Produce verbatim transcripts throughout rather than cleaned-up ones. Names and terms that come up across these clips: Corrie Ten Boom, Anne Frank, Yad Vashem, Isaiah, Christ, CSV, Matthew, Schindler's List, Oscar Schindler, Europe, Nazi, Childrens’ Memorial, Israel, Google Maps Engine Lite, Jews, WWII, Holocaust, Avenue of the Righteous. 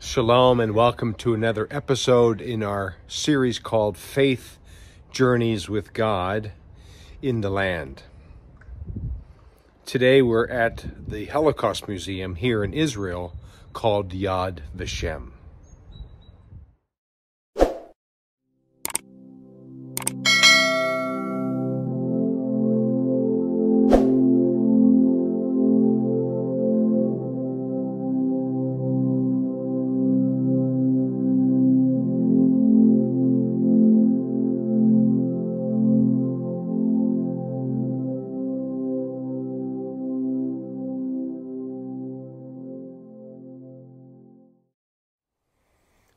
Shalom and welcome to another episode in our series called Faith Journeys with God in the Land. Today we're at the Holocaust Museum here in Israel called Yad Vashem.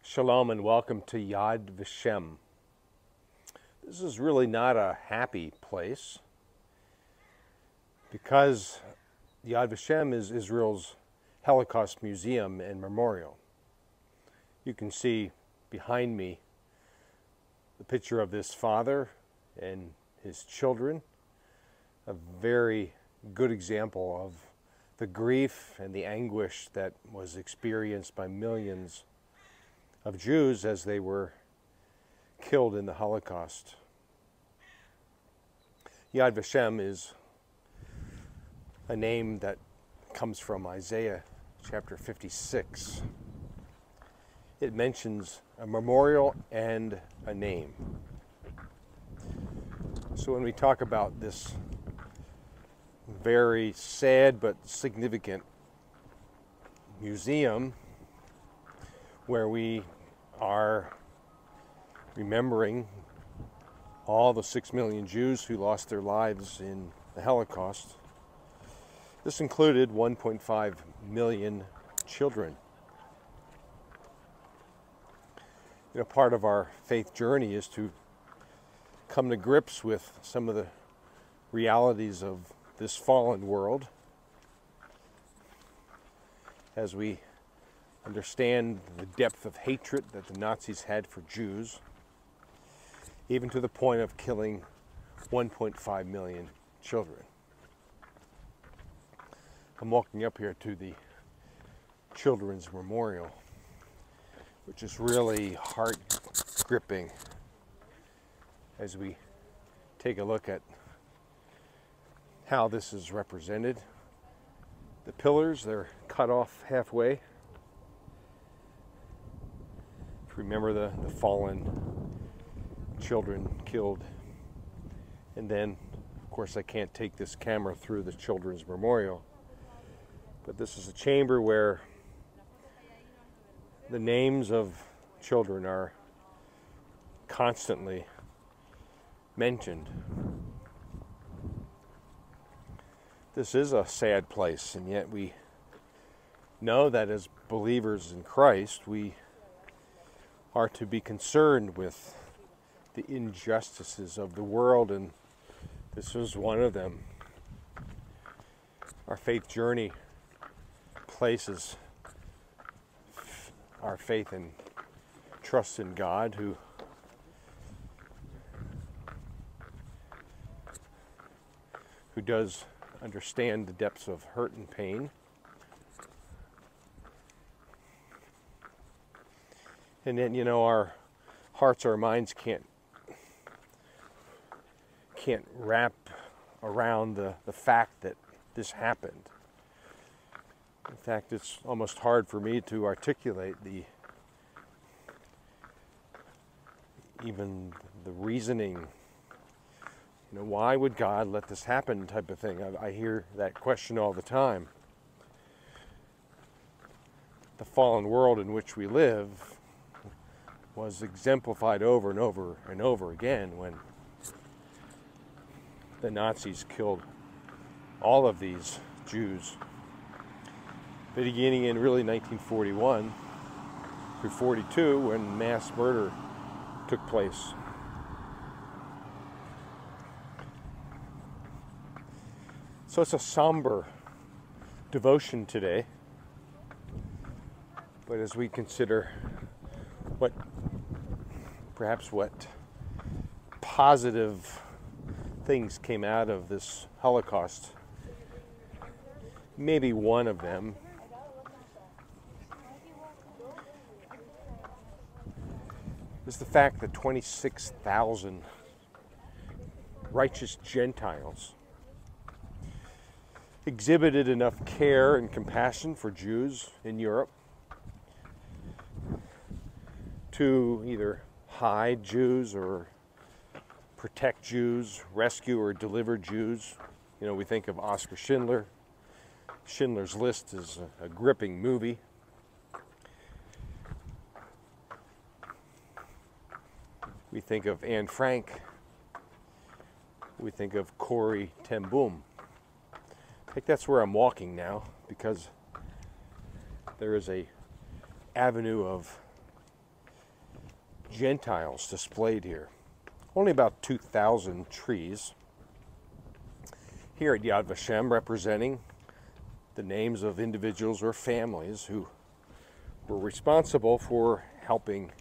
Shalom and welcome to Yad Vashem. This is really not a happy place because Yad Vashem is Israel's Holocaust Museum and Memorial. You can see behind me the picture of this father and his children, a very good example of the grief and the anguish that was experienced by millions of Jews as they were killed in the Holocaust. Yad Vashem is a name that comes from Isaiah chapter fifty-six. It mentions a memorial and a name. So when we talk about this very sad but significant museum, where we are remembering all the six million Jews who lost their lives in the Holocaust. This included one point five million children. You know, part of our faith journey is to come to grips with some of the realities of this fallen world as we understand the depth of hatred that the Nazis had for Jews, even to the point of killing one point five million children. I'm walking up here to the Children's Memorial, which is really heart-gripping as we take a look at how this is represented. The pillars, they're cut off halfway. Remember the, the fallen children killed. And then, of course, I can't take this camera through the Children's Memorial. But this is a chamber where the names of children are constantly mentioned. This is a sad place, and yet we know that as believers in Christ, we are to be concerned with the injustices of the world, and this is one of them. Our faith journey places our faith and trust in God, who who does understand the depths of hurt and pain. And then, you know, our hearts, our minds can't can't wrap around the, the fact that this happened. In fact, it's almost hard for me to articulate the even the reasoning. You know, why would God let this happen type of thing? I, I hear that question all the time. The fallen world in which we live was exemplified over and over and over again when the Nazis killed all of these Jews, beginning in really nineteen forty-one through forty-two, when mass murder took place. So it's a somber devotion today, but as we consider what Perhaps what positive things came out of this Holocaust, maybe one of them is the fact that twenty-six thousand righteous Gentiles exhibited enough care and compassion for Jews in Europe to either hide Jews or protect Jews, rescue or deliver Jews. You know, we think of Oscar Schindler. Schindler's List is a, a gripping movie. We think of Anne Frank. We think of Corrie Ten Boom. I think that's where I'm walking now, because there is a avenue of Gentiles displayed here. Only about two thousand trees here at Yad Vashem, representing the names of individuals or families who were responsible for helping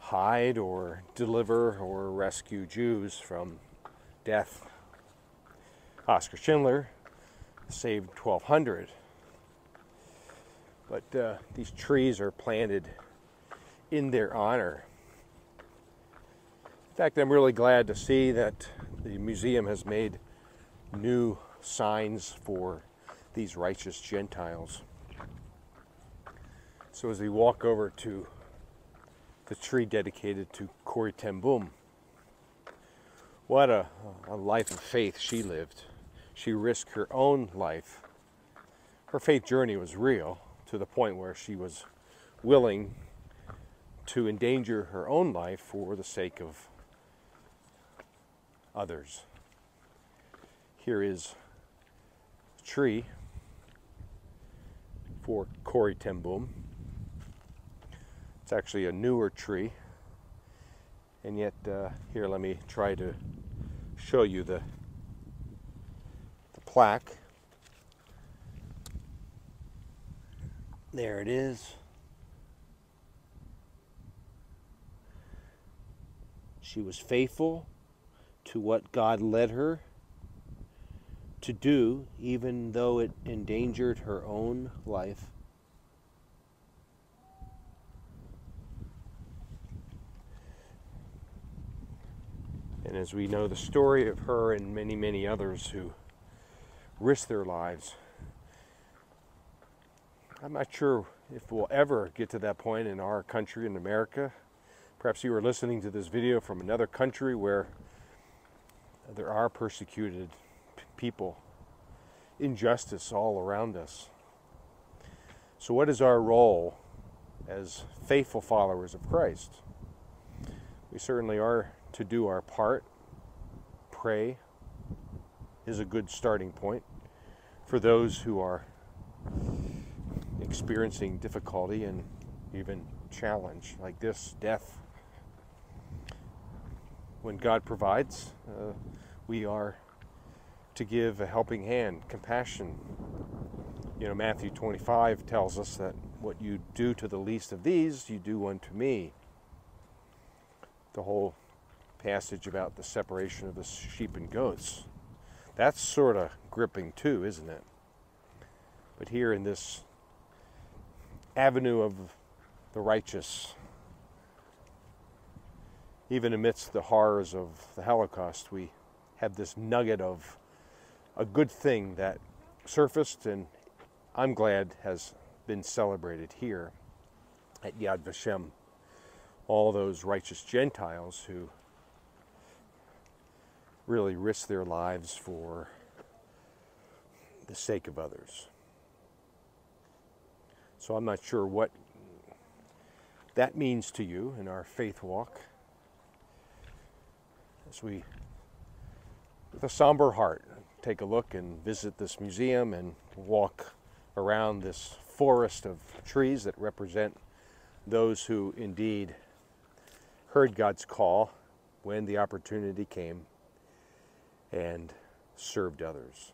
hide or deliver or rescue Jews from death. Oscar Schindler saved twelve hundred, but uh, these trees are planted in their honor. In fact, I'm really glad to see that the museum has made new signs for these righteous Gentiles. So as we walk over to the tree dedicated to Corrie Ten Boom. What a, a life of faith she lived. She risked her own life. Her faith journey was real, to the point where she was willing to endanger her own life for the sake of others. Here is a tree for Corrie Ten Boom. It's actually a newer tree, and yet uh, here, let me try to show you the, the plaque. There it is. She was faithful to what God led her to do, even though it endangered her own life. And as we know the story of her and many, many others who risked their lives, I'm not sure if we'll ever get to that point in our country, in America. Perhaps you are listening to this video from another country where there are persecuted people, injustice all around us. So what is our role as faithful followers of Christ? We certainly are to do our part. Pray is a good starting point for those who are experiencing difficulty and even challenge like this, death. When God provides, uh, we are to give a helping hand, compassion. You know, Matthew twenty-five tells us that what you do to the least of these, you do unto me. The whole passage about the separation of the sheep and goats. That's sort of gripping too, isn't it? But here in this avenue of the righteous, even amidst the horrors of the Holocaust, we have this nugget of a good thing that surfaced, and I'm glad has been celebrated here at Yad Vashem. All those righteous Gentiles who really risk their lives for the sake of others. So I'm not sure what that means to you in our faith walk, as we, with a somber heart, take a look and visit this museum and walk around this forest of trees that represent those who indeed heard God's call when the opportunity came and served others.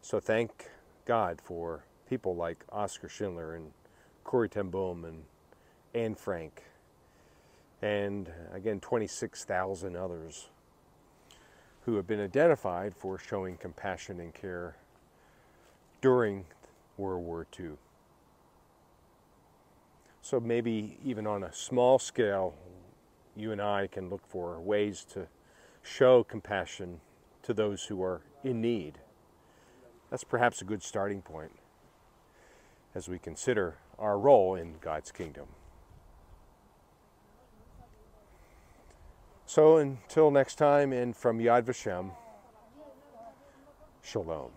So thank God for people like Oscar Schindler and Corrie ten Boom and Anne Frank, and again twenty-six thousand others who have been identified for showing compassion and care during World War Two. So maybe even on a small scale, you and I can look for ways to show compassion to those who are in need. That's perhaps a good starting point as we consider our role in God's kingdom. So until next time, and from Yad Vashem, Shalom.